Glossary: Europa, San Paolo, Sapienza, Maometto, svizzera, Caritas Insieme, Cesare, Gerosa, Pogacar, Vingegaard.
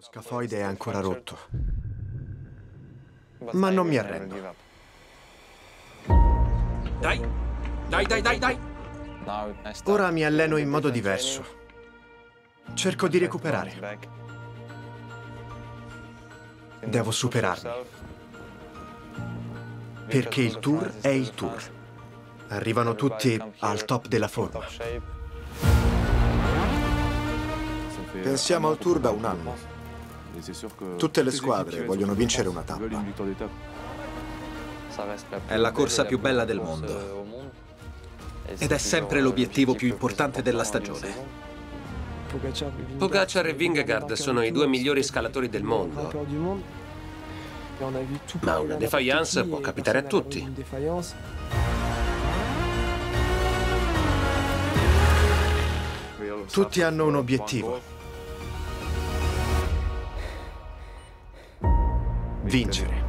Lo scafoide è ancora rotto, ma non mi arrendo. Dai! Ora mi alleno in modo diverso. Cerco di recuperare. Devo superarmi. Perché il tour è il tour. Arrivano tutti al top della forma. Pensiamo al tour da un anno. Tutte le squadre vogliono vincere una tappa. È la corsa più bella del mondo. Ed è sempre l'obiettivo più importante della stagione. Pogacar e Vingegaard sono i due migliori scalatori del mondo. Ma una défaillance può capitare a tutti. Tutti hanno un obiettivo: vincere.